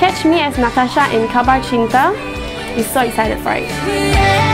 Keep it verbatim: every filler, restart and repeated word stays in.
Catch me as Natasha in Khabar Cinta. We're so excited for it.